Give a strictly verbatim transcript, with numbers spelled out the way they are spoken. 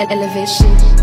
Elevation.